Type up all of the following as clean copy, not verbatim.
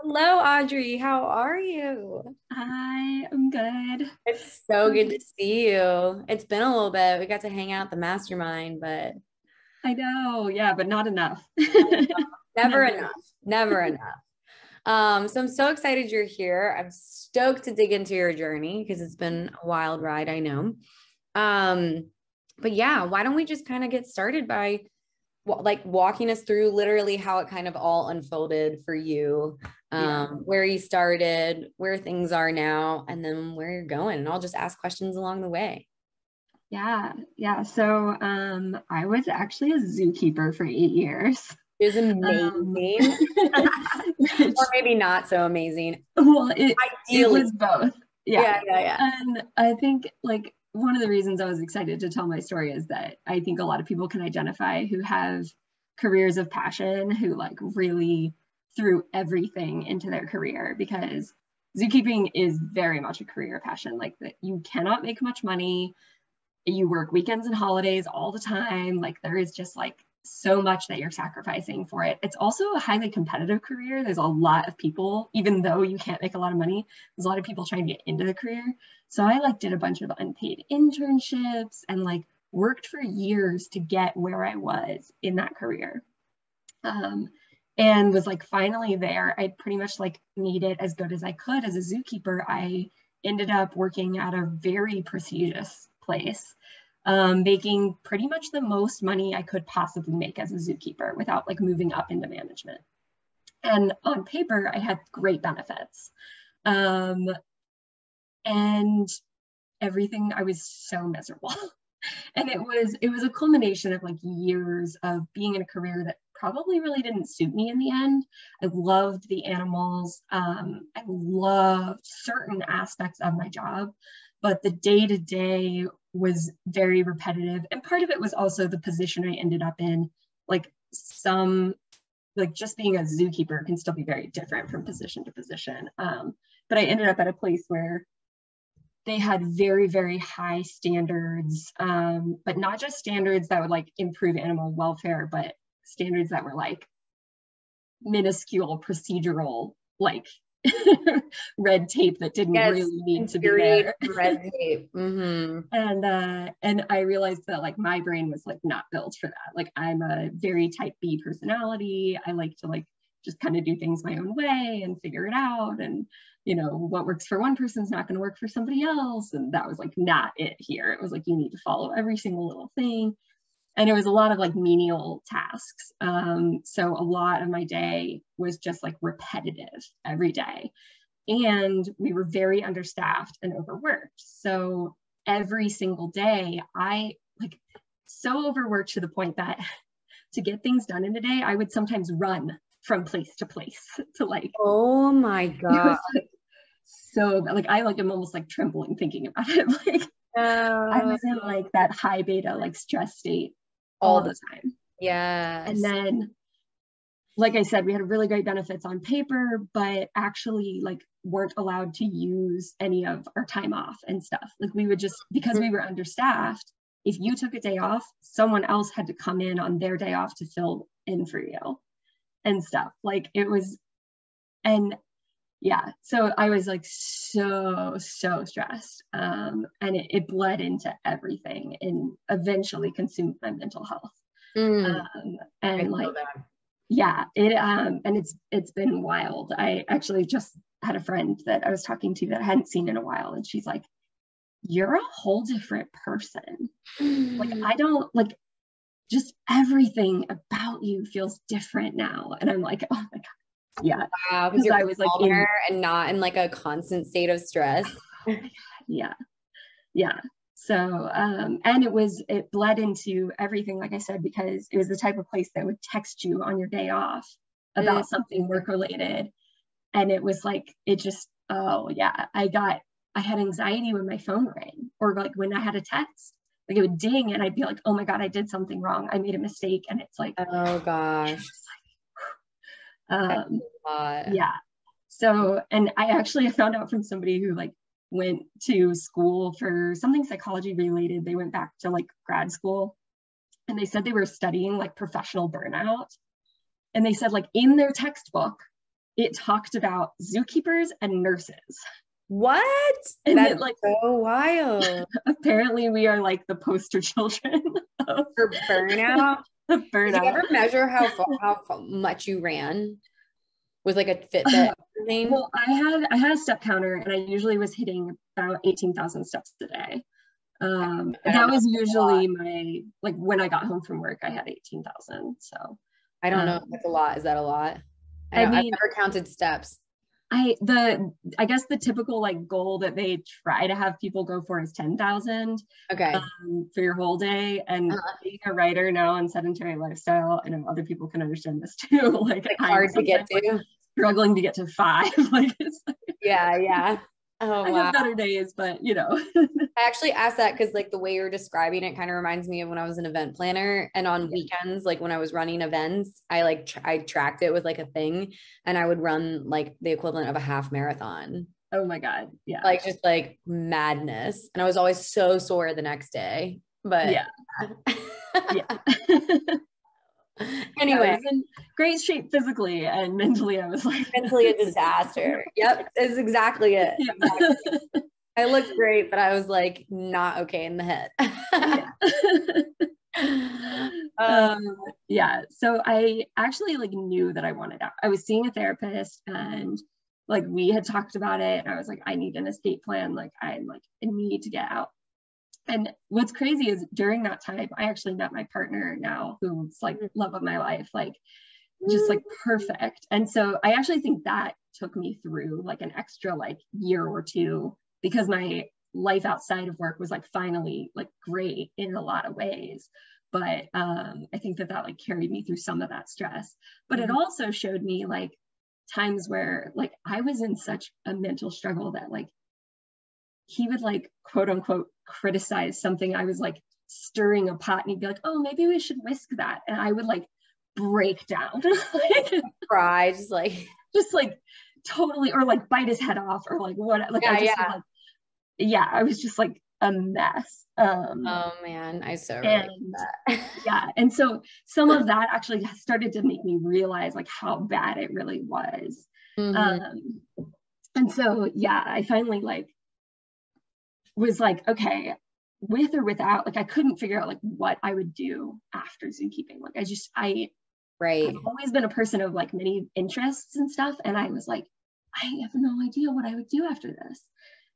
Hello, Adri. How are you? Hi, I'm good. It's so good to see you. It's been a little bit. We got to hang out at the mastermind, but I know, yeah, but not enough. Never enough. So I'm so excited you're here. I'm stoked to dig into your journey because it's been a wild ride, I know. But yeah, why don't we just kind of get started by like walking us through literally how it kind of all unfolded for you, where you started, where things are now, and then where you're going. And I'll just ask questions along the way. Yeah. So I was actually a zookeeper for 8 years. It was amazing. Or maybe not so amazing. Well, it was both. Yeah. And I think like one of the reasons I was excited to tell my story is that I think a lot of people can identify who have careers of passion, who like really threw everything into their career, because zookeeping is very much a career of passion. Like that you cannot make much money. You work weekends and holidays all the time. Like there is just like so much that you're sacrificing for it. It's also a highly competitive career. There's a lot of people, even though you can't make a lot of money, there's a lot of people trying to get into the career. So I like did a bunch of unpaid internships and like worked for years to get where I was in that career. And was like finally there. I pretty much like made it as good as I could as a zookeeper. I ended up working at a very prestigious place, making pretty much the most money I could possibly make as a zookeeper without like moving up into management. And on paper, I had great benefits. And everything, I was so miserable. And it was a culmination of like years of being in a career that probably really didn't suit me in the end. I loved the animals. I loved certain aspects of my job, but the day-to-day was very repetitive. And part of it was also the position I ended up in. Like some, like just being a zookeeper can still be very different from position to position. But I ended up at a place where they had very, very high standards, but not just standards that would like improve animal welfare, but standards that were like minuscule procedural, like red tape that didn't really need to be there. Red tape. Mm-hmm. And I realized that like my brain was like not built for that. Like I'm a very type B personality. I like to like just kind of do things my own way and figure it out. And you know, what works for one person's not going to work for somebody else. And that was like not it here. It was like you need to follow every single little thing. And it was a lot of like menial tasks. So a lot of my day was just like repetitive every day. And we were very understaffed and overworked. So every single day, I like so overworked to the point that to get things done in a day, I would sometimes run from place to place to like, oh my God. Like, so like, I like, I'm almost like trembling thinking about it. Like I was in like that high beta, like stress state. All the time. Yeah. And then, like I said, we had really great benefits on paper, but actually like weren't allowed to use any of our time off and stuff. Like we would just, because we were understaffed, if you took a day off, someone else had to come in on their day off to fill in for you and stuff. Like it was, and yeah, so I was like so stressed, and it bled into everything and eventually consumed my mental health. And like, yeah, it and it's been wild. I actually just had a friend that I was talking to that I hadn't seen in a while, and she's like, "You're a whole different person. Like I don't like just everything about you feels different now." And I'm like, "Oh my God." Yeah. Wow. Because I was like in and not in like a constant state of stress. Oh my God. Yeah. Yeah. So, and it bled into everything, like I said, because it was the type of place that would text you on your day off about something work related. And it was like, it just, oh yeah, I had anxiety when my phone rang or like when I had a text, like it would ding and I'd be like, oh my God, I did something wrong. I made a mistake. And it's like, oh gosh. Yeah. So, and I actually found out from somebody who like went to school for something psychology related. They went back to like grad school and they said they were studying like professional burnout. And they said like in their textbook, it talked about zookeepers and nurses. What? And that's like so wild. Apparently we are like the poster children for burnout. The burnout. Did you ever measure how much you ran with like a Fitbit thing? Well, I had a step counter and I usually was hitting about 18,000 steps a day. That was usually my, like when I got home from work, I had 18,000. So I don't know if that's a lot. Is that a lot? I mean, I've never counted steps. I guess the typical like goal that they try to have people go for is 10,000 for your whole day. And being a writer now in sedentary lifestyle, I know other people can understand this too. Like hard to get to. Like, struggling to get to 5. Like, it's like, yeah. Oh, I have better days, but you know. I actually asked that because like the way you're describing it kind of reminds me of when I was an event planner, and on weekends, like when I was running events, I like I tracked it with like a thing, and I would run like the equivalent of a half marathon. Oh my God. Yeah. Like just like madness. And I was always so sore the next day, but yeah. Anyway, I was in great shape physically, and mentally I was like mentally a disaster. Yep, that's exactly it. Yeah. Exactly. I looked great, but I was like not okay in the head. So I actually like knew that I wanted out. I was seeing a therapist and like we had talked about it, and I was like, I need an escape plan. Like I need to get out. And what's crazy is during that time, I actually met my partner now, who's like love of my life, like just like perfect. And so I actually think that took me through like an extra like year or two, because my life outside of work was like finally like great in a lot of ways. But I think that like carried me through some of that stress, but it also showed me like times where like I was in such a mental struggle that like he would like quote unquote criticize something I was like stirring a pot, and he'd be like, oh, maybe we should whisk that, and I would like break down. Like cry, just like totally, or like bite his head off or like what, like I was just like a mess. Oh man, I so relate to that. Yeah, and so some of that actually started to make me realize like how bad it really was. And so yeah, I finally like was like, okay, with or without, like I couldn't figure out like what I would do after zookeeping. Like I've always been a person of like many interests and stuff, and I was like, I have no idea what I would do after this.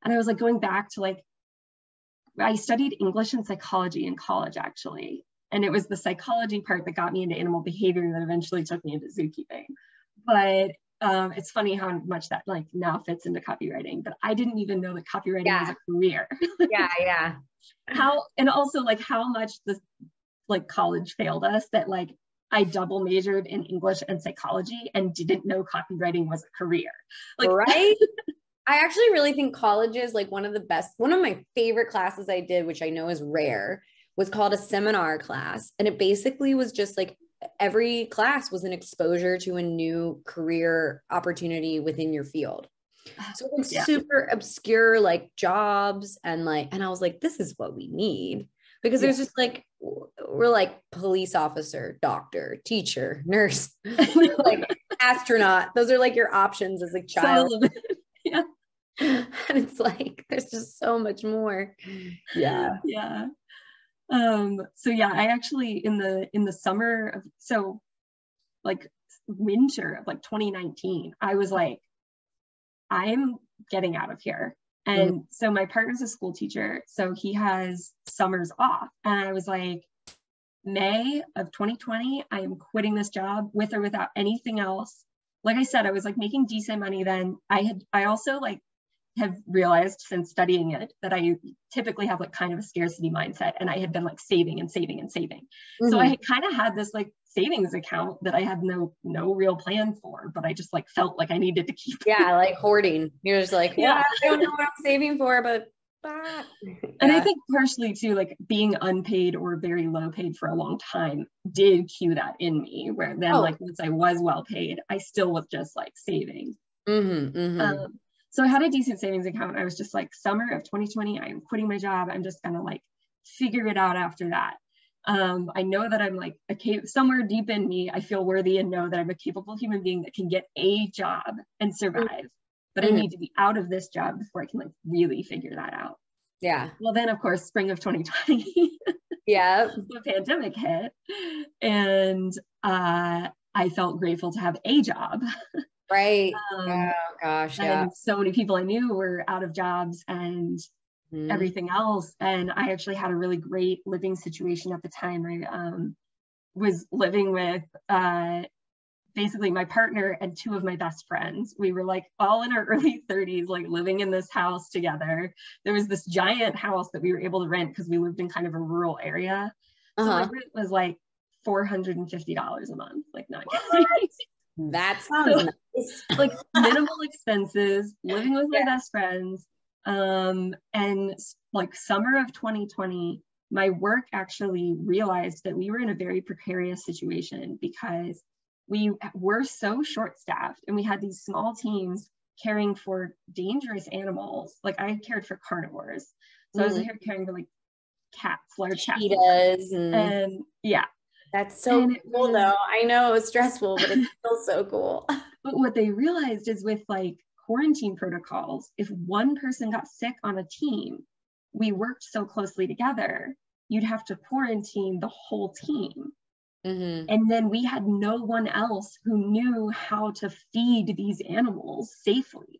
And I was like going back to like, I studied English and psychology in college actually, and it was the psychology part that got me into animal behavior that eventually took me into zookeeping. But it's funny how much that like now fits into copywriting, but I didn't even know that copywriting was a career. Yeah. How, and also like how much this like college failed us, that like I double majored in English and psychology and didn't know copywriting was a career. Like, right? I actually really think college is like one of my favorite classes I did, which I know is rare, was called a seminar class. And it basically was just like, every class was an exposure to a new career opportunity within your field. So it was super obscure, like jobs and I was like, this is what we need, because there's just like, we're like police officer, doctor, teacher, nurse, like astronaut. Those are like your options as a child. Yeah. And it's like, there's just so much more. Yeah. Yeah. I actually in the summer of, so like winter of like 2019, I was like, I'm getting out of here. And so my partner's a school teacher, so he has summers off. And I was like, May of 2020, I am quitting this job with or without anything else. Like I said, I was like making decent money then. I also like have realized since studying it that I typically have like kind of a scarcity mindset, and I had been like saving. So I kind of had this like savings account that I had no real plan for, but I just like felt like I needed to keep. Yeah. Like hoarding. You're just like, I don't know what I'm saving for, but And I think partially too, like being unpaid or very low paid for a long time did cue that in me, where then like once I was well paid, I still was just like saving. So I had a decent savings account. I was just like, summer of 2020, I'm quitting my job. I'm just gonna like figure it out after that. I know that I'm like, somewhere deep in me, I feel worthy and know that I'm a capable human being that can get a job and survive, but I need to be out of this job before I can like really figure that out. Yeah. Well, then of course, spring of 2020, yeah, the pandemic hit, and I felt grateful to have a job. Right. Oh gosh. Yeah. And so many people I knew were out of jobs and everything else. And I actually had a really great living situation at the time. I was living with basically my partner and two of my best friends. We were like all in our early 30s, like living in this house together. There was this giant house that we were able to rent because we lived in kind of a rural area. So my rent was like $450 a month, like not that sounds nice. Like minimal expenses, living with my best friends. And like summer of 2020, my work actually realized that we were in a very precarious situation because we were so short-staffed and we had these small teams caring for dangerous animals. Like I cared for carnivores. So I was here caring for like cats, large cats. Cheetahs. And yeah. That's so cool though. I know it was stressful, but it's still so cool. But what they realized is with like quarantine protocols, if one person got sick on a team, we worked so closely together, you'd have to quarantine the whole team. And then we had no one else who knew how to feed these animals safely.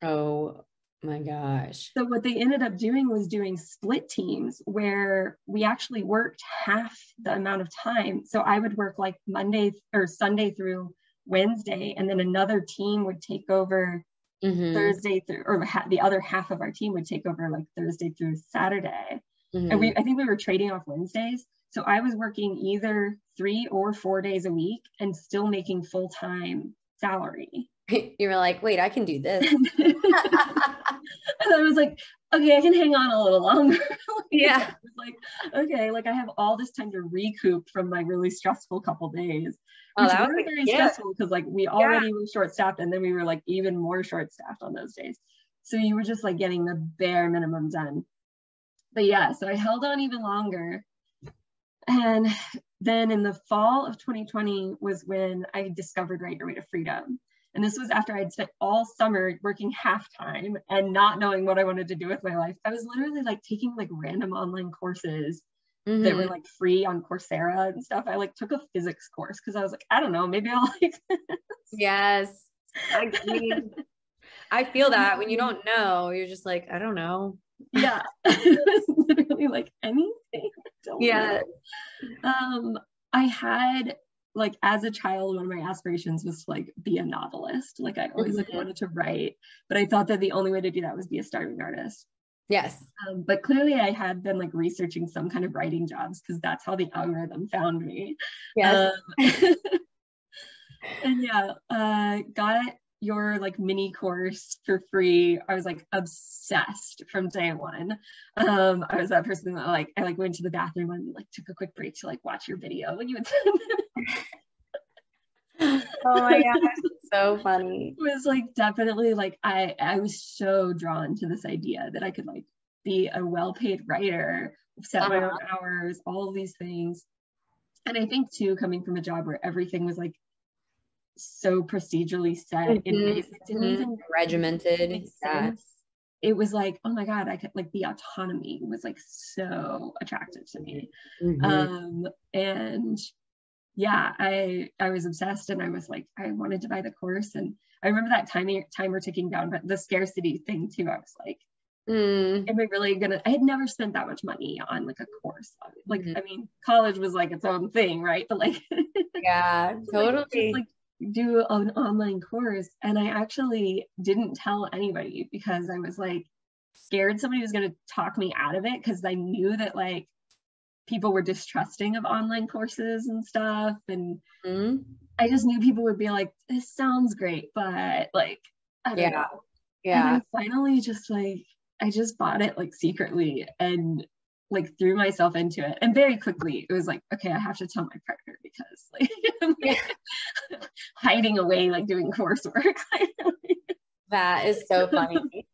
Oh my gosh. So what they ended up doing was doing split teams where we actually worked half the amount of time. So I would work like Monday or Sunday through Wednesday, and then another team would take over Thursday through, or the other half of our team would take over like Thursday through Saturday. And I think we were trading off Wednesdays. So I was working either 3 or 4 days a week and still making full-time salary. You were like, wait, I can do this. And I was like, okay, I can hang on a little longer. Yeah. I was like, okay, like I have all this time to recoup from my really stressful couple days. Which were very stressful because like we already were short-staffed and then we were like even more short-staffed on those days. So you were just like getting the bare minimum done. But yeah, so I held on even longer. And then in the fall of 2020 was when I discovered Write Your Way to Freedom. And this was after I'd spent all summer working half-time and not knowing what I wanted to do with my life. I was literally like taking like random online courses that were like free on Coursera and stuff. I like took a physics course because I was like, I don't know, maybe I'll like this. Yes. I feel that when you don't know, you're just like, I don't know. Yeah. It was literally like anything. Know. I had like as a child, one of my aspirations was to like be a novelist. Like I always like wanted to write, but I thought that the only way to do that was be a starving artist. Yes. But clearly I had been like researching some kind of writing jobs because that's how the algorithm found me. Yes. And yeah, got your like mini course for free. I was like obsessed from day one. I was that person that like, I like went to the bathroom and like took a quick break to like watch your video when you would send it. Oh my God, that's so funny. It was like definitely like, I was so drawn to this idea that I could like be a well-paid writer, set my own hours, all of these things. And I think too, coming from a job where everything was like so procedurally set in ways that didn't even regimented. It was like, oh my God, I could like the autonomy was like so attractive to me. And yeah, I was obsessed and I was like, I wanted to buy the course. And I remember that timer ticking down, but the scarcity thing too, I was like, am I really gonna, I had never spent that much money on like a course. Like, I mean, college was like its own thing, right? But like, yeah, totally. Like, do an online course. And I actually didn't tell anybody because I was like scared somebody was going to talk me out of it because I knew that like people were distrusting of online courses and stuff, and I just knew people would be like, this sounds great, but like I don't know. And I finally just like I just bought it like secretly and like threw myself into it, and very quickly it was like, okay, I have to tell my partner because like I'm like hiding away like doing coursework. That is so funny.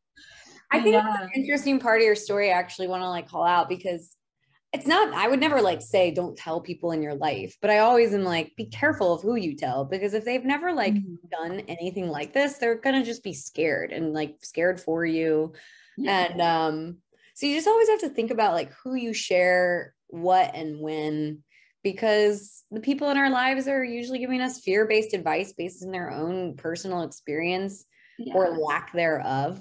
I think it's an interesting part of your story I actually want to like call out, because it's not, I would never like say, don't tell people in your life, but I always am like, be careful of who you tell, because if they've never like done anything like this, they're going to just be scared and like scared for you. Yeah. And, so you just always have to think about like who you share, what, and when, because the people in our lives are usually giving us fear-based advice based on their own personal experience or lack thereof,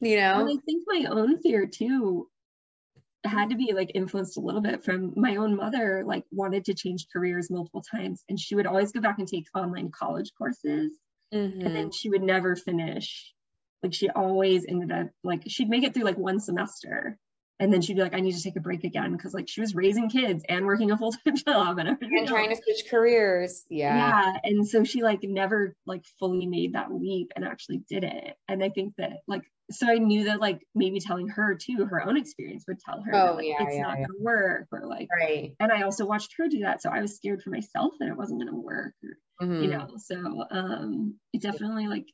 you know? And I think my own fear too had to be like influenced a little bit from my own mother, like wanted to change careers multiple times. And she would always go back and take online college courses. Mm-hmm. And then she would never finish. Like she always ended up like, she'd make it through like one semester. And then she'd be like, I need to take a break again. Because like she was raising kids and working a full-time job and everything. And trying to switch careers. Yeah. Yeah. And so she like never like fully made that leap and actually did it. And I think that like, so I knew that like maybe telling her too, her own experience would tell her that, like, it's not going to work or like, and I also watched her do that. So I was scared for myself that it wasn't going to work, or, you know? So it definitely like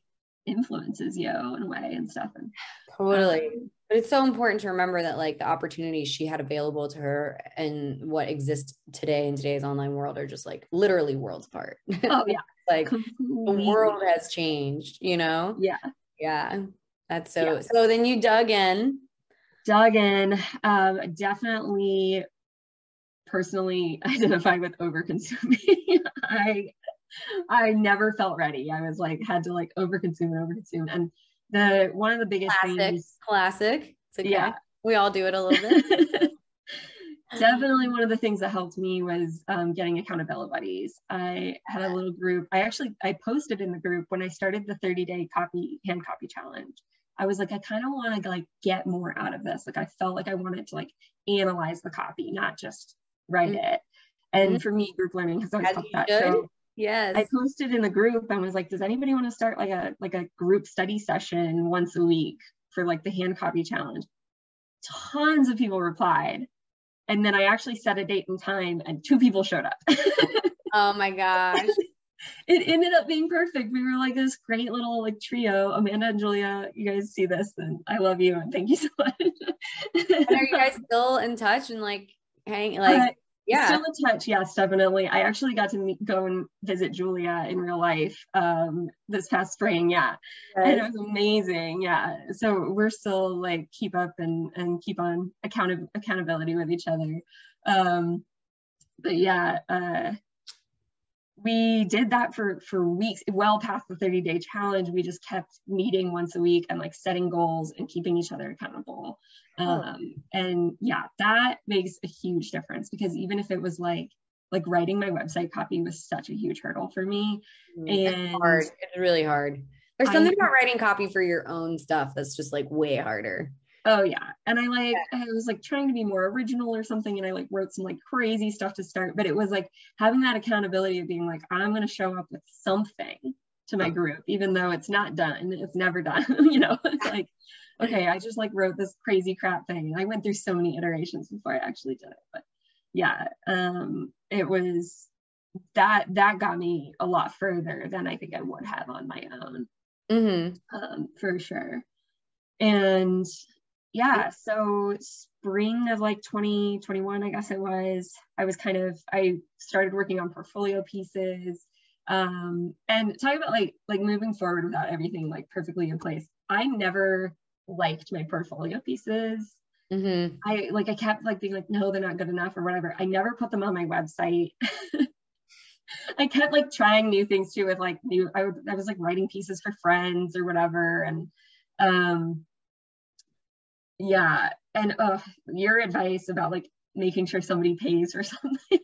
influences you in a way and stuff. And, totally. But it's so important to remember that like the opportunities she had available to her and what exists today in today's online world are just like literally worlds apart. Oh yeah. Like completely. The world has changed, you know? Yeah. Yeah. That's so, so then you dug in, definitely personally identified with overconsuming. I never felt ready. I was like, had to like overconsume. And the, one of the biggest things. Classic. It's okay. Yeah. We all do it a little bit. Definitely one of the things that helped me was getting accountability buddies. I had a little group. I posted in the group when I started the 30-day hand copy challenge. I was like, I kind of want to like get more out of this. Like I felt like I wanted to like analyze the copy, not just write it. And for me, group learning has always helped that. So yes, I posted in the group and was like, does anybody want to start like a group study session once a week for like the hand copy challenge? Tons of people replied. And then I actually set a date and time and 2 people showed up. Oh my gosh. It ended up being perfect. We were like this great little like trio, Amanda and Julia, you guys see this and I love you and thank you so much. And are you guys still in touch and like hang like, yeah. Still in touch. Yes, definitely. I actually got to go and visit Julia in real life this past spring. Yeah. Right. And it was amazing. Yeah. So we're still like keep up and keep on accountability with each other. But yeah, we did that for weeks, well past the 30-day challenge. We just kept meeting once a week and like setting goals and keeping each other accountable. And yeah, that makes a huge difference because even if it was like writing my website copy was such a huge hurdle for me. And it's hard. It's really hard. There's something about writing copy for your own stuff that's just like way harder. Oh yeah. And I was like trying to be more original or something. And I like wrote some like crazy stuff to start, but it was like having that accountability of being like, I'm going to show up with something to my group, even though it's not done. It's never done. You know, it's like, okay, I just like wrote this crazy crap thing. I went through so many iterations before I actually did it, but yeah, it was that got me a lot further than I think I would have on my own. For sure. And yeah, so spring of like 2021, I guess it was, I started working on portfolio pieces. And talking about like moving forward without everything like perfectly in place. I never liked my portfolio pieces. I kept like being like, no, they're not good enough or whatever. I never put them on my website. I kept like trying new things too with like I was like writing pieces for friends or whatever. And, yeah. And your advice about like making sure somebody pays for something.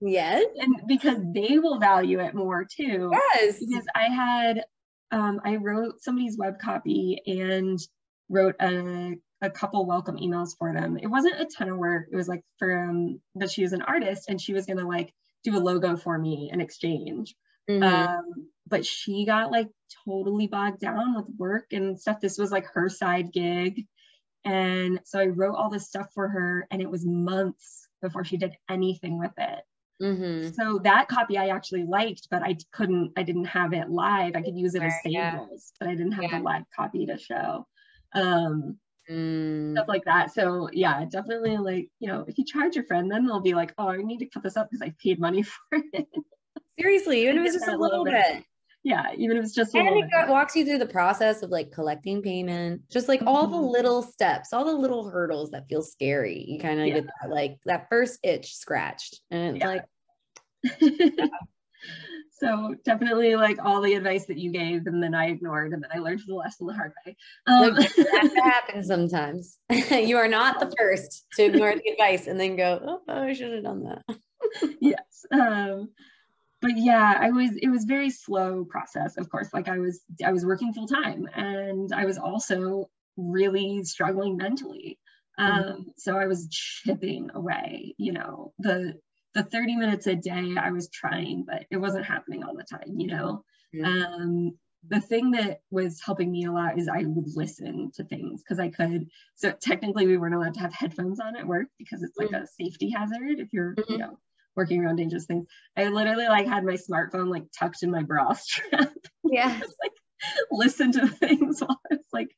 Yes. And because they will value it more too. Yes. Because I had, I wrote somebody's web copy and wrote a couple welcome emails for them. It wasn't a ton of work. It was like but she was an artist and she was going to like do a logo for me in exchange. But she got like totally bogged down with work and stuff. This was like her side gig. And so I wrote all this stuff for her and it was months before she did anything with it. So that copy I actually liked, but I didn't have it live. I could use it as samples, but I didn't have the live copy to show. stuff like that. So yeah, definitely, like, you know, if you charge your friend, then they'll be like, oh, I need to cut this up because I paid money for it. Seriously, even if it's just a little bit. Yeah, even if it's just a little bit. And it walks you through the process of like collecting payment, just like all the little steps, all the little hurdles that feel scary. You kind of get that, like that first itch scratched, and it's like. So definitely, like, all the advice that you gave, and then I ignored, and then I learned the lesson the hard way. That happens sometimes. You are not the first to ignore the advice and then go, oh, I should have done that. Yes. But yeah, it was very slow process, of course. Like, I was working full time, and I was also really struggling mentally. So I was chipping away, you know, the 30 minutes a day I was trying, but it wasn't happening all the time, you know? Yeah. The thing that was helping me a lot is I would listen to things because I could. So technically we weren't allowed to have headphones on at work because it's like a safety hazard if you're, you know, working around dangerous things. I literally like had my smartphone like tucked in my bra strap. Yeah. Just like listen to things while I was like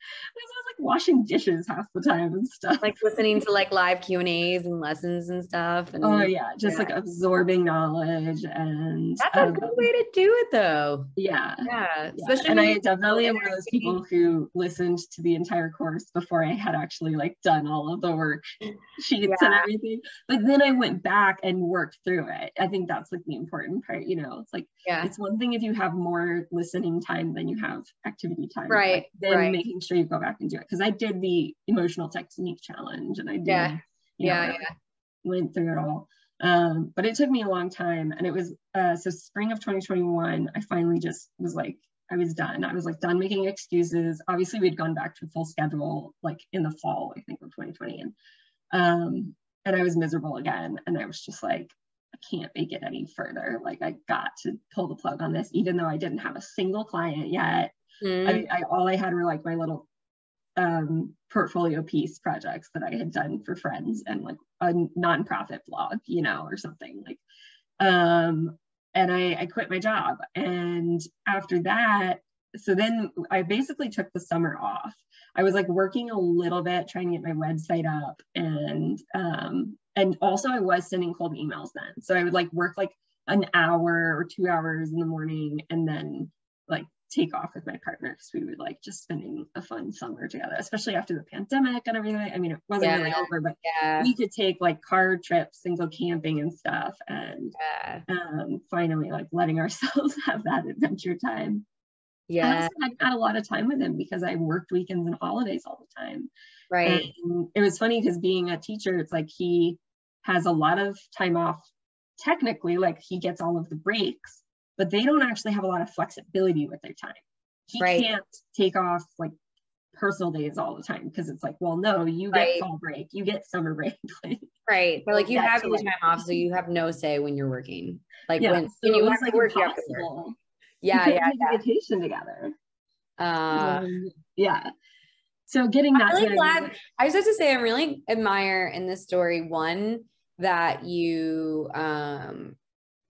washing dishes half the time and stuff. Like listening to like live Q&As and lessons and stuff. And oh yeah, just like absorbing knowledge. And that's a good way to do it though. Yeah. Yeah. Especially and I definitely am one of those people who listened to the entire course before I had actually like done all of the work sheets and everything. But then I went back and worked through it. I think that's like the important part, you know. It's like it's one thing if you have more listening time than you have activity time, right? Then making sure you go back and do it, because I did the emotional technique challenge and I did went through it all, but it took me a long time. And it was so spring of 2021 I finally just was like, I was done making excuses. Obviously we'd gone back to a full schedule like in the fall, I think, of 2020, and I was miserable again, and I was just like, I can't make it any further. Like, I got to pull the plug on this, even though I didn't have a single client yet. I mean, all I had were like my little portfolio piece projects that I had done for friends and like a nonprofit blog, you know, or something like, and I quit my job. And after that, so then I basically took the summer off. I was like working a little bit, trying to get my website up, and also I was sending cold emails then. So I would like work like an hour or 2 hours in the morning and then like take off with my partner, because we would like just spending a fun summer together, especially after the pandemic and everything. I mean, it wasn't really over, but we could take like car trips and go camping and stuff. And finally like letting ourselves have that adventure time. Yeah, I had a lot of time with him because I worked weekends and holidays all the time. Right. And it was funny because being a teacher, it's like he has a lot of time off technically, like he gets all of the breaks, but they don't actually have a lot of flexibility with their time. He can't take off like personal days all the time because it's like, well, no, you get fall break, you get summer break. But like you have your time off, so you have no say when you're working. Like when you want to work, you have to work. Yeah. Vacation together. So getting that. I'm really glad. I just have to say, I really admire in this story, one, that you,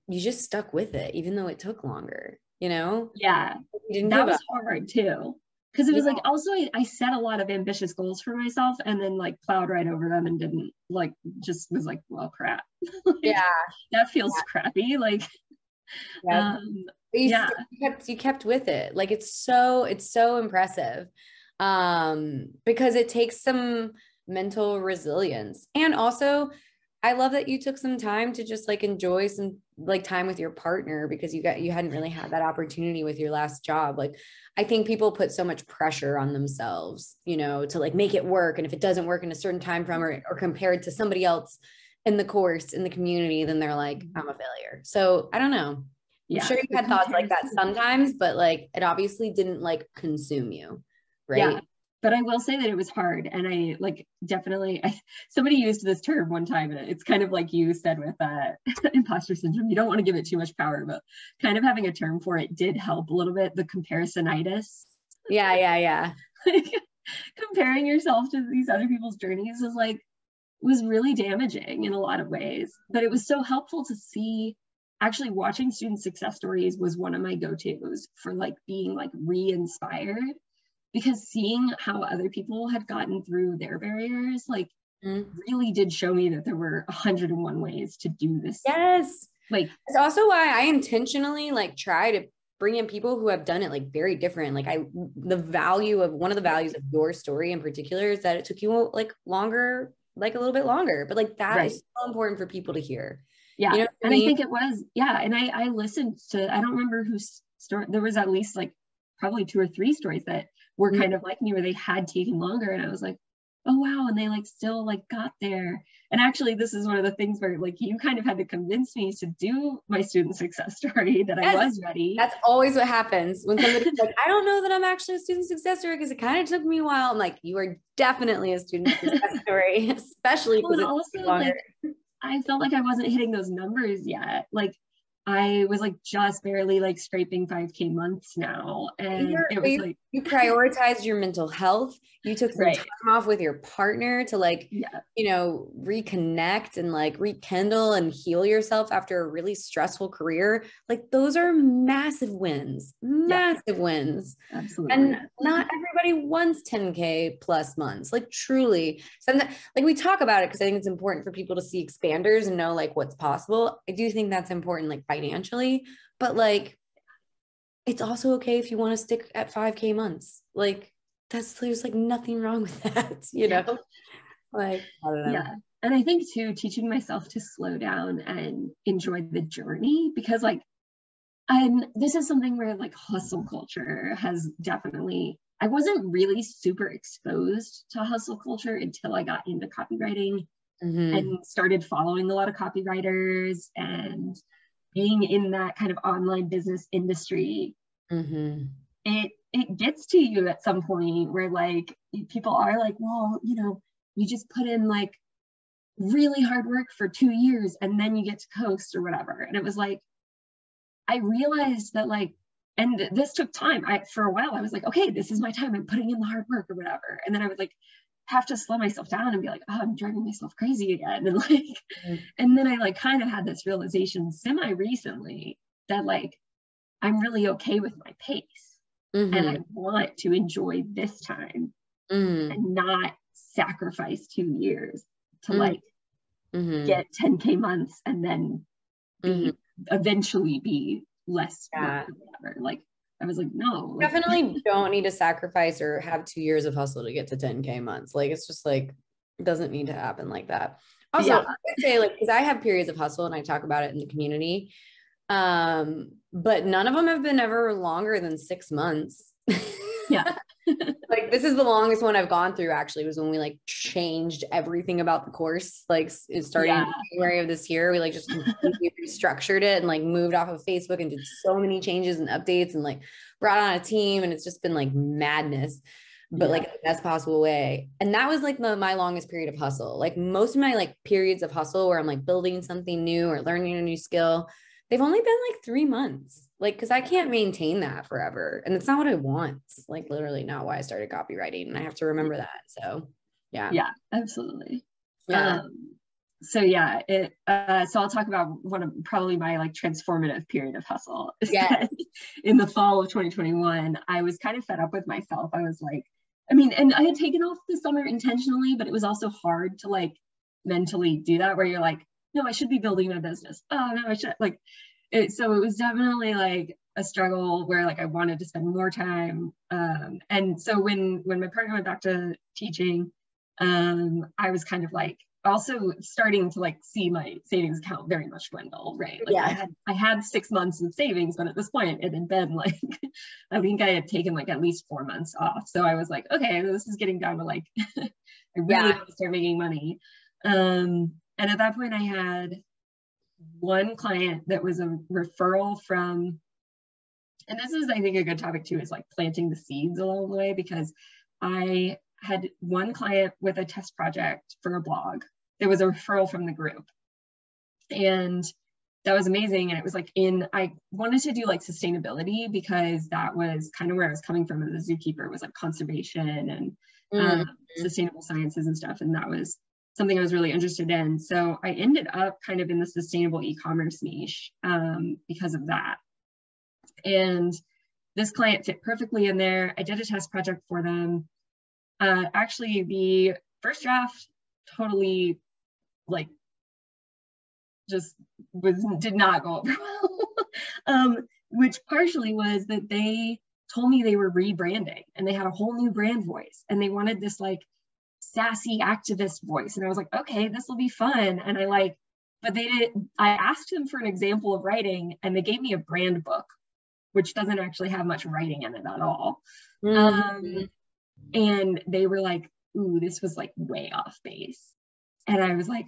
you just stuck with it, even though it took longer, you know? Yeah. That was hard too. Cause it was like, also I set a lot of ambitious goals for myself and then like plowed right over them and didn't like, just was like, well, crap. Like, that feels crappy. Like, you kept with it. Like, it's so impressive, because it takes some mental resilience. And also I love that you took some time to just like enjoy some like time with your partner, because you hadn't really had that opportunity with your last job. Like, I think people put so much pressure on themselves, you know, to like make it work. And if it doesn't work in a certain time frame or compared to somebody else in the course, in the community, then they're like, I'm a failure. So I don't know. Yeah. I'm sure you had thoughts like that sometimes, but like it obviously didn't like consume you, right? Yeah. But I will say that it was hard, and I like definitely. Somebody used this term one time, and it's kind of like you said with imposter syndrome. You don't want to give it too much power, but kind of having a term for it did help a little bit. The comparisonitis. Yeah. Like, comparing yourself to these other people's journeys is like was really damaging in a lot of ways, but it was so helpful to see. Actually, watching student success stories was one of my go-tos for like being like re-inspired because seeing how other people had gotten through their barriers, like, really did show me that there were 101 ways to do this. Yes. Like, it's also why I intentionally like try to bring in people who have done it like very different. Like, one of the values of your story in particular is that it took you a little bit longer, but like that is so important for people to hear. Yeah. You know what I mean? I think it was, yeah. And I listened to, I don't remember whose story, there was at least like probably 2 or 3 stories that were kind of like me where they had taken longer. And I was like, oh wow. And they like still like got there. And actually this is one of the things where like you kind of had to convince me to do my student success story that I was ready. That's always what happens when somebody's like, I don't know that I'm actually a student success story because it kind of took me a while. I'm like, you are definitely a student success story, especially because it's longer. Like, I felt like I wasn't hitting those numbers yet. Like I was like just barely like scraping 5K months now. And you prioritized your mental health. You took some time off with your partner to like, you know, reconnect and like rekindle and heal yourself after a really stressful career. Like those are massive wins, massive wins. Absolutely. And not everybody wants 10K plus months, like truly. Sometimes, like we talk about it because I think it's important for people to see expanders and know like what's possible. I do think that's important. Like, financially, but like it's also okay if you want to stick at 5K months. Like there's like nothing wrong with that, you know? Like, I don't know. Yeah. And I think too, teaching myself to slow down and enjoy the journey, because like, and this is something where like hustle culture has definitely, I wasn't really super exposed to hustle culture until I got into copywriting and started following a lot of copywriters and being in that kind of online business industry, it gets to you at some point where like people are like, well, you know, you just put in like really hard work for 2 years and then you get to coast or whatever. And it was like, I realized that like, and this took time. For a while, I was like, okay, this is my time. I'm putting in the hard work or whatever. And then I would like have to slow myself down and be like, oh, I'm driving myself crazy again. And like, and then I like kind of had this realization semi recently that like, I'm really okay with my pace and I want to enjoy this time and not sacrifice 2 years to like get 10K months and then eventually be less whatever. Like, I was like, no. Definitely don't need to sacrifice or have 2 years of hustle to get to 10K months. Like, it's just like, it doesn't need to happen like that. Also, I would say like, because I have periods of hustle and I talk about it in the community, but none of them have been ever longer than 6 months. Yeah. Like, this is the longest one I've gone through actually, was when we like changed everything about the course. Like, it started in January of this year. We like just completely restructured it and like moved off of Facebook and did so many changes and updates and like brought on a team. And it's just been like madness, but like the best possible way. And that was like my longest period of hustle. Like most of my like periods of hustle where I'm like building something new or learning a new skill, they've only been like 3 months. Like, cause I can't maintain that forever. And it's not what I want. It's like literally not why I started copywriting. And I have to remember that. So yeah. Yeah, absolutely. Yeah. So I'll talk about one of probably my like transformative period of hustle. Yeah. In the fall of 2021, I was kind of fed up with myself. I was like, I mean, and I had taken off the summer intentionally, but it was also hard to like mentally do that where you're like, no, I should be building my business. Oh no, I should like, so it was definitely like a struggle where like I wanted to spend more time. And so when my partner went back to teaching, I was kind of like also starting to like see my savings account very much dwindle, right? Like I had 6 months of savings, but at this point it had been like, I think I had taken like at least 4 months off. So I was like, okay, this is getting down to like, I really want to start making money. And at that point I had one client that was a referral from, and this is I think a good topic too, is like planting the seeds along the way, because I had one client with a test project for a blog. There was a referral from the group and that was amazing. And it was like I wanted to do like sustainability because that was kind of where I was coming from as a zookeeper, was like conservation and sustainable sciences and stuff. And that was something I was really interested in. So I ended up kind of in the sustainable e-commerce niche because of that. And This client fit perfectly in there. I did a test project for them. Actually, the first draft totally, like, just did not go over well, which partially was that they told me they were rebranding and they had a whole new brand voice and they wanted this like sassy activist voice. And I was like, okay, this will be fun. And I like, but they didn't, I asked them for an example of writing and they gave me a brand book, which doesn't actually have much writing in it at all. Mm-hmm. And they were like, ooh, this was like way off base. And I was like,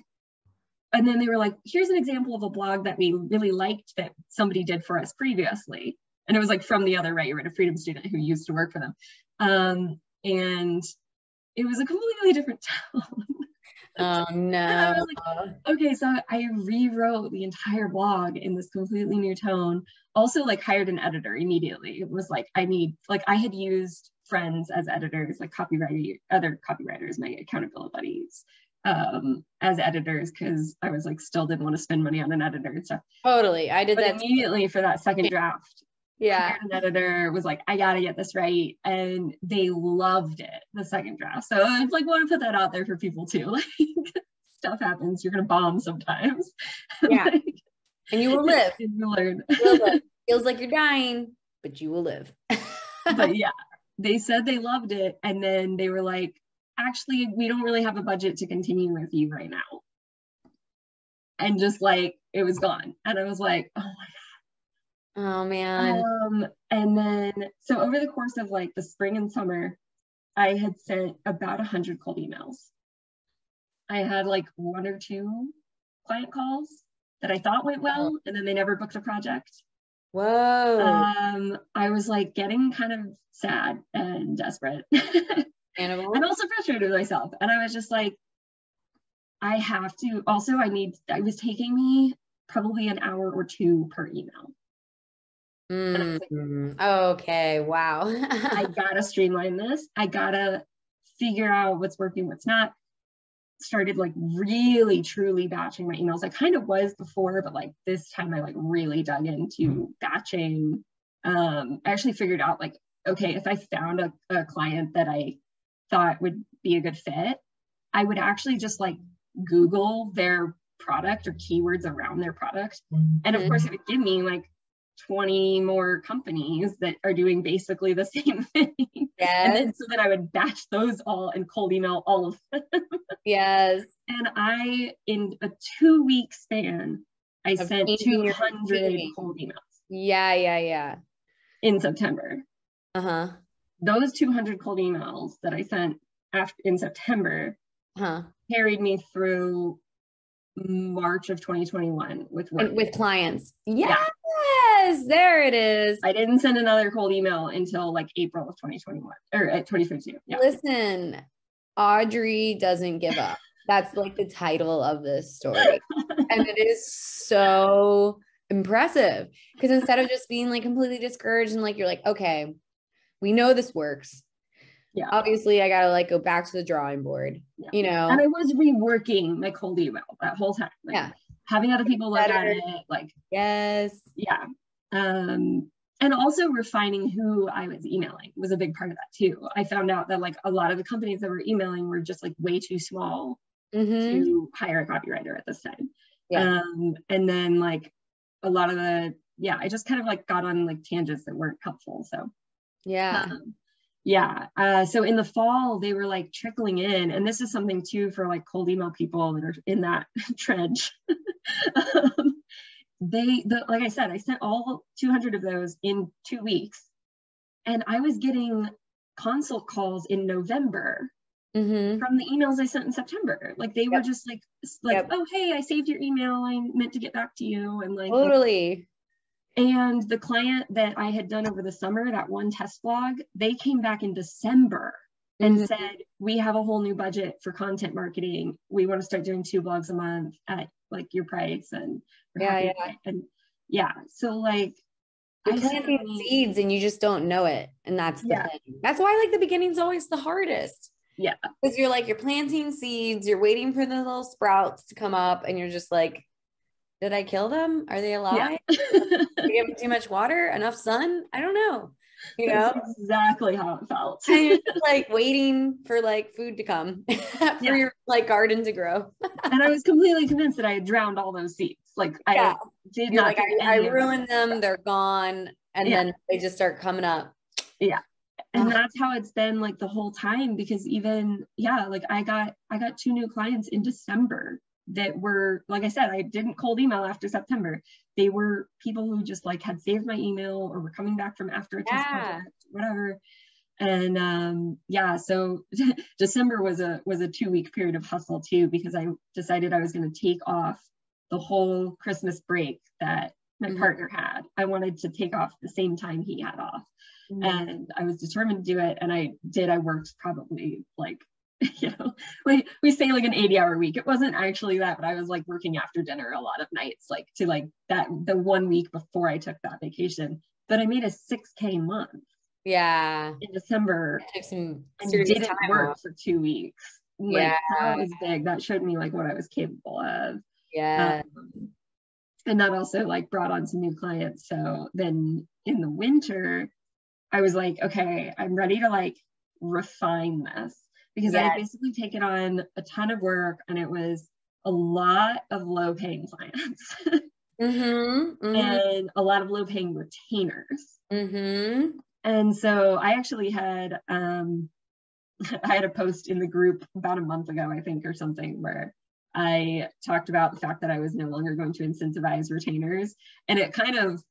and then they were like, here's an example of a blog that we really liked that somebody did for us previously. And it was like from the other Write Your Way to Freedom student who used to work for them. And it was a completely different tone. Oh no. I was like, okay, so I rewrote the entire blog in this completely new tone. Also like hired an editor immediately. It was like, I need, like I had used friends as editors, like copywriting, other copywriters, my accountability buddies. As editors, because I was like, still didn't want to spend money on an editor and stuff. Totally, I did that immediately for that second draft. Yeah, an editor was like, I gotta get this right, and they loved it, the second draft. So I like want to put that out there for people too. Like, stuff happens. You're gonna bomb sometimes. Yeah, like, and you will live. And you learn. You'll live. Feels like you're dying, but you will live. But yeah, they said they loved it, and then they were like, actually, we don't really have a budget to continue with you right now. And just like, it was gone. And I was like, oh my God. Oh man. And then, so over the course of like the spring and summer, I had sent about 100 cold emails. I had like 1 or 2 client calls that I thought went well, and then they never booked a project. Whoa. I was like getting kind of sad and desperate. Animal. I'm also frustrated with myself. And I was just like, I have to, also I need, it was taking me probably an hour or 2 per email. Mm, like, okay, wow. I gotta streamline this. I gotta figure out what's working, what's not. Started like really, truly batching my emails. I kind of was before, but like this time I like really dug into batching. I actually figured out like, okay, if I found a client that I thought would be a good fit, I would actually just like Google their product or keywords around their product. Mm-hmm. And of course it would give me like 20 more companies that are doing basically the same thing. Yes. And then, so then I would batch those all and cold email all of them. Yes. And I, in a 2-week span, I sent 200 cold emails. Yeah, yeah, yeah. In September. Uh-huh. Those 200 cold emails that I sent after, in September, huh, carried me through March of 2021 with clients. Yes, yeah. There it is. I didn't send another cold email until like April of 2021 or 2022. Yeah. Listen, Adri doesn't give up. That's like the title of this story. And it is so impressive because instead of just being like completely discouraged and like, you're like, okay, we know this works. Yeah. Obviously I gotta like go back to the drawing board, yeah, you know? And I was reworking my cold email that whole time. Like, yeah. Having other people look at it, like, yes. Yeah. And also refining who I was emailing was a big part of that too. I found out that like a lot of the companies that were emailing were just like way too small to hire a copywriter at this time. Yeah. And then like a lot of the, yeah, I just kind of like got on like tangents that weren't helpful, so. Yeah. Yeah. So in the fall, they were like trickling in. And this is something too for like cold email people that are in that trench. Like I said, I sent all 200 of those in 2 weeks. And I was getting consult calls in November from the emails I sent in September. Like they were just like, oh, hey, I saved your email. I meant to get back to you. And like, totally. And the client that I had done over the summer, that one test blog, they came back in December and said, we have a whole new budget for content marketing. We want to start doing 2 blogs a month at like your price. And so like, you're planting seeds and you just don't know it. And that's the thing. That's why like the beginning's always the hardest. Yeah. Because you're like, you're planting seeds, you're waiting for the little sprouts to come up and you're just like, did I kill them? Are they alive? Did I give them too much water? Enough sun? I don't know. you know? That's exactly how it felt. Like waiting for like food to come, for your like garden to grow. And I was completely convinced that I had drowned all those seeds. Like I did You're not. Like, I ruined them. They're gone. And then they just start coming up. Yeah. And that's how it's been like the whole time, because even, like I got 2 new clients in December that were, like I said, I didn't cold email after September. They were people who just like had saved my email or were coming back from after a test project, whatever. And so December was a 2-week period of hustle too, because I decided I was going to take off the whole Christmas break that my partner had. I wanted to take off the same time he had off. And I was determined to do it. And I did. I worked probably like, we say like an 80-hour week. It wasn't actually that, but I was like working after dinner a lot of nights, like to like that, the 1 week before I took that vacation. But I made a $6K month. Yeah. In December. I took some serious and didn't work off. For 2 weeks. Like, that was big. That showed me like what I was capable of. Yeah. And that also like brought on some new clients. So then in the winter, I was like, okay, I'm ready to like refine this, because I had basically taken on a ton of work and it was a lot of low paying clients and a lot of low paying retainers. And so I actually had, I had a post in the group about a month ago, I think, or something, where I talked about the fact that I was no longer going to incentivize retainers, and it kind of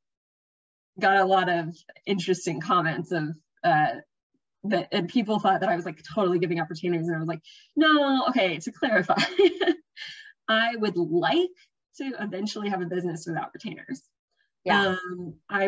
got a lot of interesting comments of that, and people thought that I was like totally giving up retainers, and I was like, no, okay, to clarify, I would like to eventually have a business without retainers. I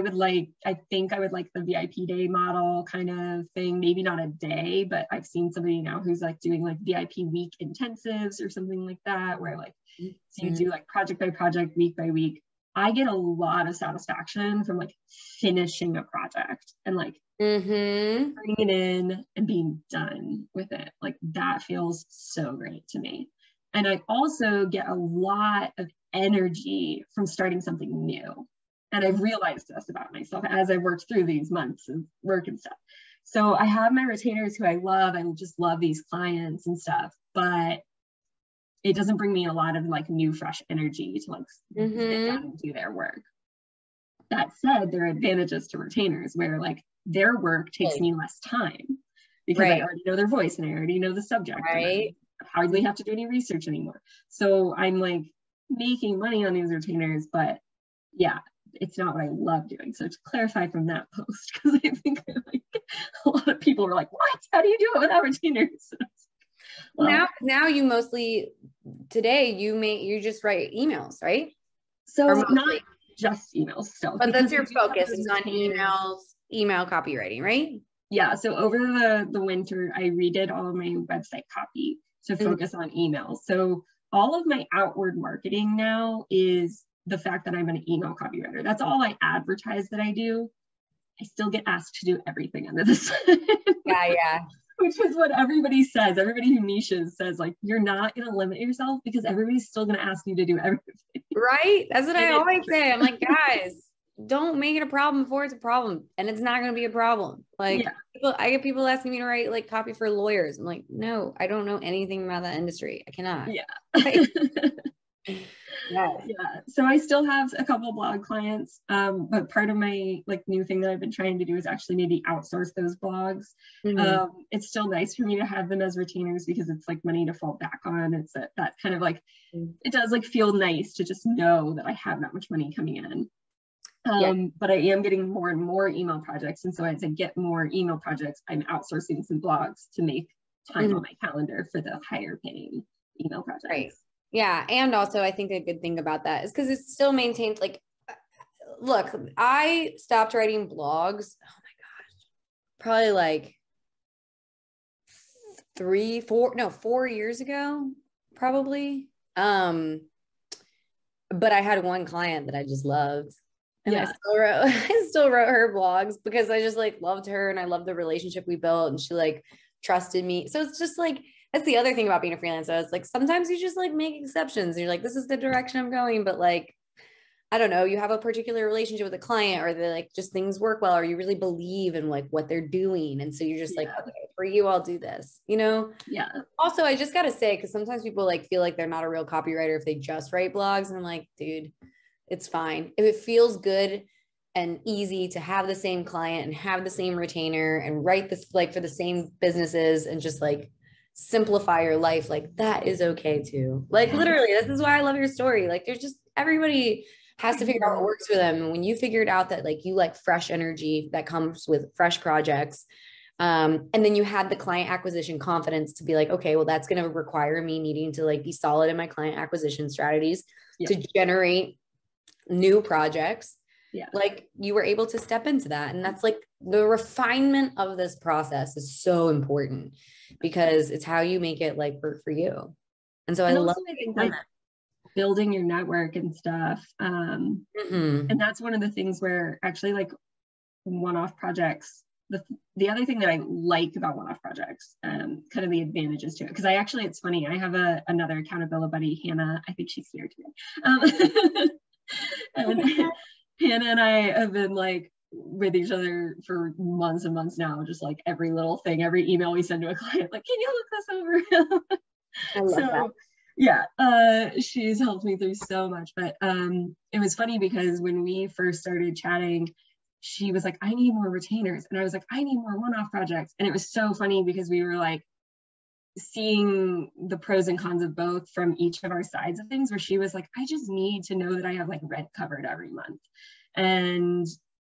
think I would like the VIP day model kind of thing, maybe not a day, but I've seen somebody now who's like doing like VIP week intensives or something like that, where like so you do like project by project, week by week. I get a lot of satisfaction from like finishing a project and like bringing it in and being done with it. Like that feels so great to me. And I also get a lot of energy from starting something new. And I've realized this about myself as I worked through these months of work and stuff. So I have my retainers who I love. I just love these clients and stuff, but it doesn't bring me a lot of like new, fresh energy to like sit down and do their work. That said, there are advantages to retainers where like their work takes me less time, because I already know their voice and I already know the subject. Right. I hardly have to do any research anymore. So I'm like making money on these retainers, but it's not what I love doing. So to clarify from that post, because I think like a lot of people were like, what? How do you do it without retainers? Well, now you mostly today you just write emails, right? So not just emails still. But that's your focus, is on emails, email copywriting, right? Yeah. So over the winter, I redid all of my website copy to focus on emails. So all of my outward marketing now is the fact that I'm an email copywriter. That's all I advertise that I do. I still get asked to do everything under the sun. Yeah. Which is what everybody says. Everybody who niches says, like, you're not going to limit yourself because everybody's still going to ask you to do everything. Right? That's what I always say. I'm like, guys, don't make it a problem before it's a problem. And it's not going to be a problem. Like, I get people asking me to write, like, copy for lawyers. I'm like, no, I don't know anything about that industry. I cannot. Yeah. Right? Yeah. So I still have a couple of blog clients, but part of my like new thing that I've been trying to do is actually maybe outsource those blogs. It's still nice for me to have them as retainers because it's like money to fall back on. It's that kind of like, it does like feel nice to just know that I have that much money coming in. But I am getting more and more email projects. And so as I get more email projects, I'm outsourcing some blogs to make time on my calendar for the higher paying email projects. Right. Yeah. And also I think a good thing about that is because it's still maintained. Like, look, I stopped writing blogs. Oh my gosh, probably like 4 years ago, probably. But I had one client that I just loved, and I still wrote her blogs because I just like loved her and I loved the relationship we built, and she like trusted me. So it's just like, that's the other thing about being a freelancer. It's like, sometimes you just like make exceptions. You're like, this is the direction I'm going, but like, I don't know, you have a particular relationship with a client, or they like just things work well, or you really believe in like what they're doing. And so you're just like, okay, for you, I'll do this, you know? Yeah. Also, I just got to say, because sometimes people like feel like they're not a real copywriter if they just write blogs. And I'm like, dude, it's fine. If it feels good and easy to have the same client and have the same retainer and write this like for the same businesses and just like simplify your life, like that is okay too. Like literally, this is why I love your story. Like there's just, everybody has to figure out what works for them. And when you figured out that like you like fresh energy that comes with fresh projects, and then you had the client acquisition confidence to be like, okay, well, that's going to require me needing to like be solid in my client acquisition strategies to generate new projects. Yeah. Like you were able to step into that. And that's like the refinement of this process is so important because it's how you make it like work for you. And so I love that. Building your network and stuff. And that's one of the things where actually like one-off projects, the other thing that I like about one-off projects, kind of the advantages to it. Cause I actually, it's funny. I have another accountability buddy, Hannah, I think she's here today. Hannah and I have been like with each other for months and months now, just like every little thing, every email we send to a client, like, can you look this over? I love that. Yeah, she's helped me through so much, but it was funny because when we first started chatting, she was like, I need more retainers. And I was like, I need more one-off projects. And it was so funny because we were like seeing the pros and cons of both from each of our sides of things, where she was like, I just need to know that I have like rent covered every month. And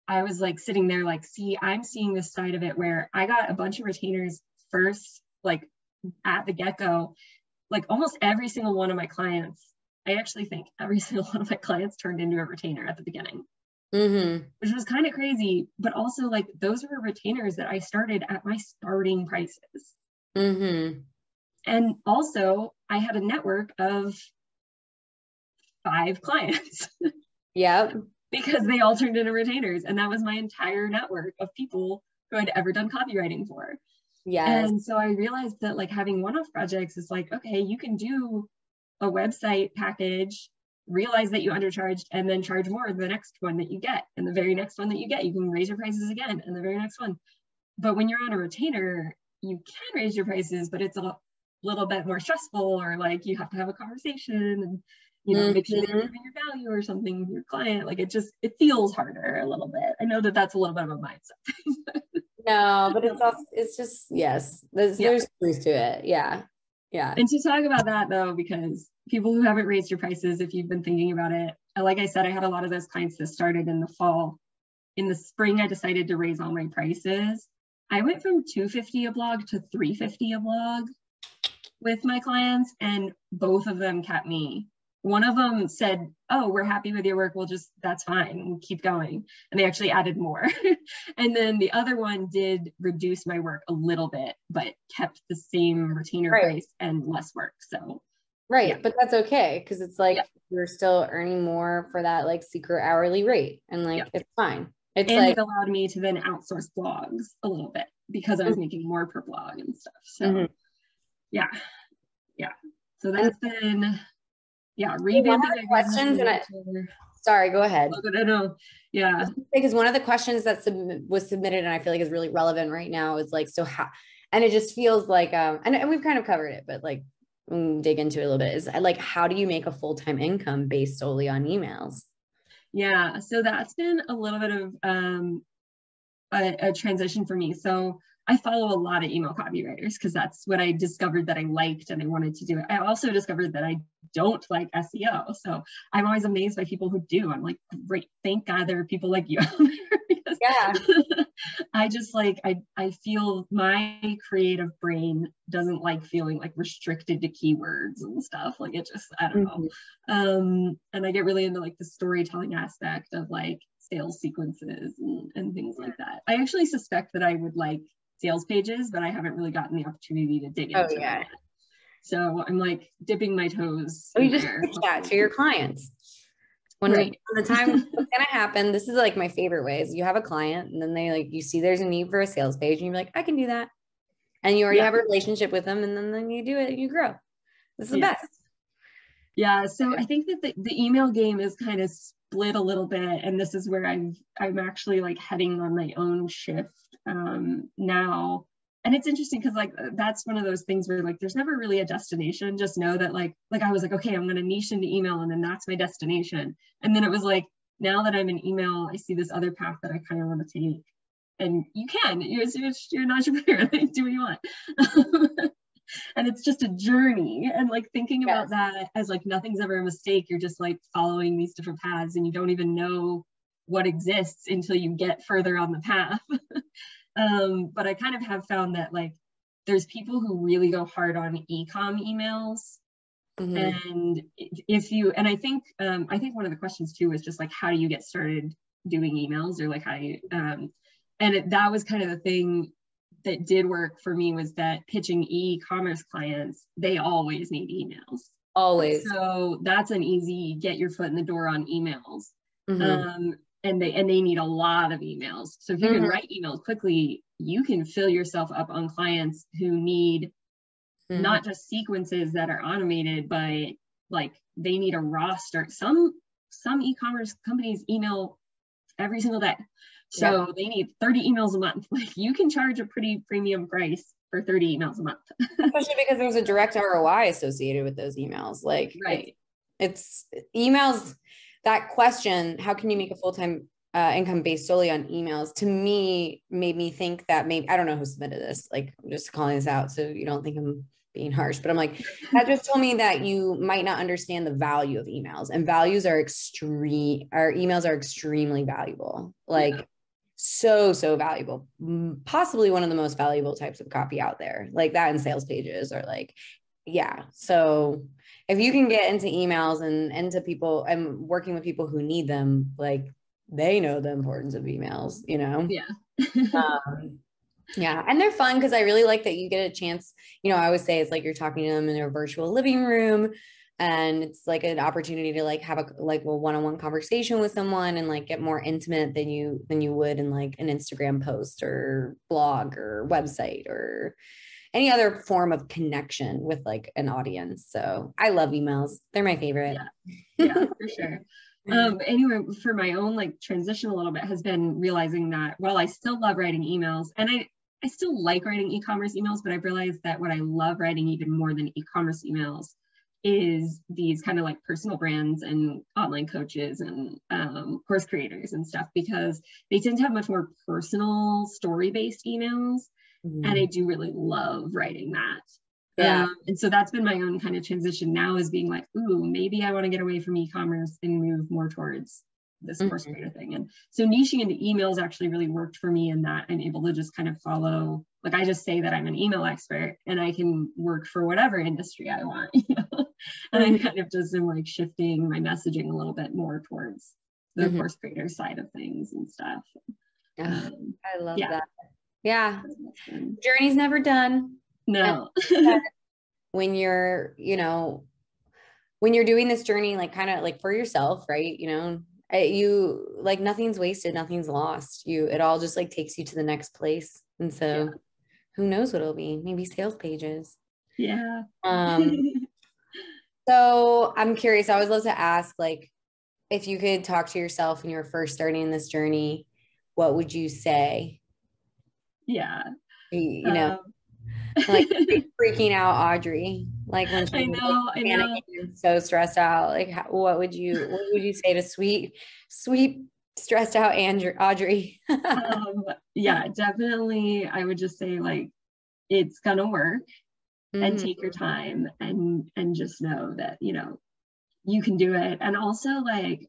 I was like sitting there like, see, I'm seeing this side of it where I got a bunch of retainers first, like at the get-go. Like almost every single one of my clients, I actually think every single one of my clients turned into a retainer at the beginning, which was kind of crazy. But also like those were retainers that I started at my starting prices. And also I had a network of 5 clients. Because they all turned into retainers. And that was my entire network of people who I'd ever done copywriting for. And so I realized that like having one-off projects is like, okay, you can do a website package, realize that you undercharged, and then charge more the next one that you get. And the very next one that you get, you can raise your prices again, and the very next one. But when you're on a retainer, you can raise your prices, but it's a little bit more stressful, or like you have to have a conversation and, you know, make sure they're giving your value or something with your client. Like it just, it feels harder a little bit. I know that that's a little bit of a mindset. No, but it's also, it's just, yes, there's truth to it. Yeah. And to talk about that though, because people who haven't raised your prices, if you've been thinking about it, like I said, I had a lot of those clients that started in the fall. In the spring, I decided to raise all my prices. I went from $250 a blog to $350 a blog with my clients, and both of them kept me. One of them said, oh, we're happy with your work. We'll just, that's fine. We'll keep going. And they actually added more. And then the other one did reduce my work a little bit, but kept the same retainer price and less work. So, but that's okay. Cause it's like, you're still earning more for that like secret hourly rate. And like, it's fine. It's and like, it allowed me to then outsource blogs a little bit because I was making more per blog and stuff. So So that's been... One of the questions, and sorry, go ahead. No. Yeah. Because one of the questions that was submitted, and I feel like is really relevant right now, is like, so how, and it just feels like, and we've kind of covered it, but like, dig into it a little bit, is like, how do you make a full-time income based solely on emails? Yeah. So that's been a little bit of a transition for me. So I follow a lot of email copywriters because that's what I discovered that I liked and I wanted to do it. I also discovered that I don't like SEO. So I'm always amazed by people who do. I'm like, great, thank God there are people like you out there. Because I just like, I feel my creative brain doesn't like feeling like restricted to keywords and stuff. Like it just, I don't know. And I get really into like the storytelling aspect of like sales sequences and things like that. I actually suspect that I would like sales pages, but I haven't really gotten the opportunity to dig into that. So I'm like dipping my toes. Oh, you just pitch that to your clients. When the time what's gonna happen, this is like my favorite ways. You have a client and then they like, you see there's a need for a sales page and you're like, I can do that. And you already have a relationship with them, and then you do it and you grow. This is the best. Yeah, so I think that the email game is kind of split a little bit, and this is where I'm actually like heading on my own shift now. And it's interesting because like that's one of those things where like there's never really a destination. Just know that like I was like, okay, I'm going to niche into email, and then that's my destination. And then it was like, now that I'm in email, I see this other path that I kind of want to take. And you can, you're not your parent, like, do what you want. And it's just a journey, and like thinking about that as like nothing's ever a mistake. You're just like following these different paths, and you don't even know what exists until you get further on the path. But I kind of have found that like there's people who really go hard on e-com emails. Mm-hmm. And I think one of the questions too was just like, how do you get started doing emails, or like how do you, that was kind of the thing that did work for me, was that pitching e-commerce clients, they always need emails. Always. So that's an easy get your foot in the door on emails. Mm-hmm. And they need a lot of emails. So if you mm-hmm. can write emails quickly, you can fill yourself up on clients who need mm-hmm. not just sequences that are automated, but like they need a roster. Some e-commerce companies email every single day. So they need 30 emails a month. Like you can charge a pretty premium price for 30 emails a month. Especially because there's a direct ROI associated with those emails. Like it's emails, that question, how can you make a full-time income based solely on emails, to me made me think that maybe, I don't know who submitted this, like I'm just calling this out so you don't think I'm being harsh, but I'm like, that just told me that you might not understand the value of emails, and values are extreme, our emails are extremely valuable. Like so valuable, possibly one of the most valuable types of copy out there, like that in sales pages or like, so if you can get into emails and into people and working with people who need them, like they know the importance of emails, you know? Yeah. Yeah. And they're fun, because I really like that you get a chance, you know, I always say it's like you're talking to them in their virtual living room, and it's like an opportunity to like have a one-on-one conversation with someone and like get more intimate than you would in like an Instagram post or blog or website or any other form of connection with like an audience. So I love emails. They're my favorite. Yeah, for sure. Anyway, for my own like transition a little bit has been realizing that while I still love writing emails, and I still like writing e-commerce emails, but I've realized that what I love writing even more than e-commerce emails is these kind of like personal brands and online coaches and course creators and stuff, because they tend to have much more personal story-based emails. Mm-hmm. And I do really love writing that. Yeah. And so that's been my own kind of transition now, is being like, ooh, maybe I want to get away from e-commerce and move more towards this mm-hmm. course creator thing. And so niching into emails actually really worked for me, in that I'm able to just kind of follow, like I just say that I'm an email expert and I can work for whatever industry I want, you know? And mm-hmm. I kind of just am like shifting my messaging a little bit more towards the mm-hmm. course creator side of things and stuff. I love that. Yeah. Journey's never done. No. When you're, you know, when you're doing this journey, like kind of like for yourself, right? You know, you like nothing's wasted, nothing's lost. It all just like takes you to the next place. And so who knows what it'll be? Maybe sales pages. Yeah. So I'm curious, I always love to ask, like, if you could talk to yourself when you were first starting this journey, what would you say? Yeah. You know, like freaking out Audrey, like when she I know. So stressed out, like what would you say to sweet stressed out Audrey? Yeah, definitely. I would just say like, it's gonna work, mm-hmm. and take your time, and just know that, you know, you can do it. And also like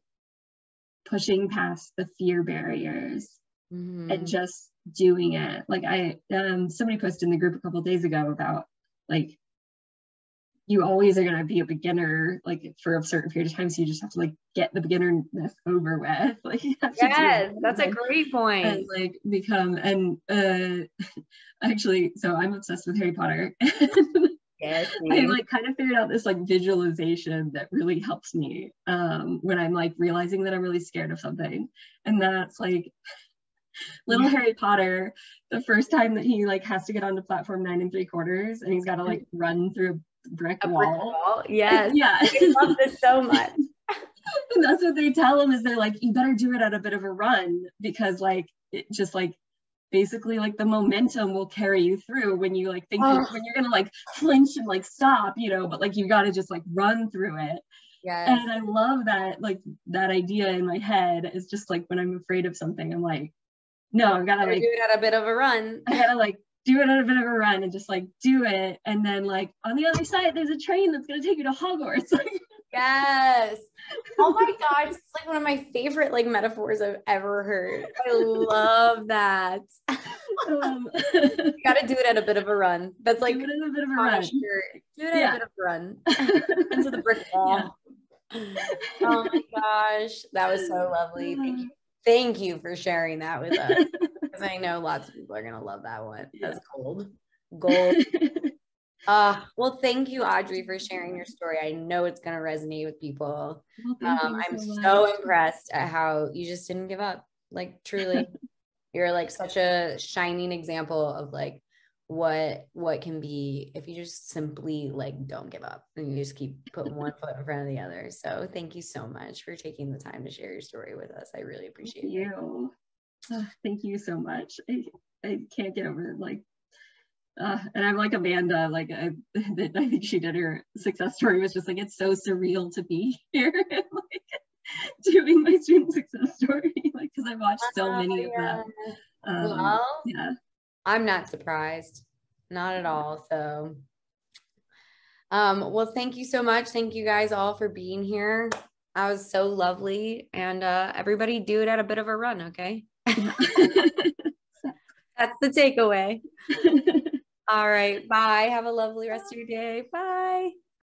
pushing past the fear barriers, mm-hmm. and just doing it. Like I somebody posted in the group a couple of days ago about like, you always are going to be a beginner like for a certain period of time, so you just have to like get the beginnerness over with, like you have to do it. That's a great point. And like become, and actually, so I'm obsessed with Harry Potter. Yes, I like kind of figured out this like visualization that really helps me when I'm like realizing that I'm really scared of something, and that's like little Harry Potter, the first time that he like has to get onto platform 9 3/4, and he's got to like run through a brick wall. Yes. Yeah. I love this so much. And that's what they tell them, is they're like, you better do it at a bit of a run, because like, it just like, basically like the momentum will carry you through when you like think when you're gonna like flinch and like stop, you know, but like you gotta just like run through it. Yes. And I love that, like that idea in my head is just like, when I'm afraid of something, I'm like, no, I've gotta like do it at a bit of a run. I gotta like do it at a bit of a run and just like do it. And then like on the other side, there's a train that's gonna take you to Hogwarts. Yes. Oh my gosh. It's like one of my favorite like metaphors I've ever heard. I love that. You gotta do it at a bit of a run. That's like do it at a bit of a run. Shirt. Do it at a bit of a run. Into the brick wall. Yeah. Oh my gosh. That was so lovely. Thank you. Thank you for sharing that with us. Because I know lots of people are gonna love that one. That's gold. Gold. Well, thank you, Adri, for sharing your story. I know it's going to resonate with people. Well, I'm so impressed at how you just didn't give up. Like, truly, you're like such a shining example of like what can be if you just simply like don't give up and you just keep putting one foot in front of the other. So thank you so much for taking the time to share your story with us. I really appreciate you. Oh, thank you so much. I can't get over like. And I'm like Amanda, like I think she did her success story was just like, it's so surreal to be here and like doing my student success story, like because I watched so many of them. Well, yeah, I'm not surprised, not at all. So, well, thank you so much. Thank you guys all for being here. That was so lovely, and everybody do it at a bit of a run, okay? That's the takeaway. All right. Bye. Have a lovely rest of your day. Bye.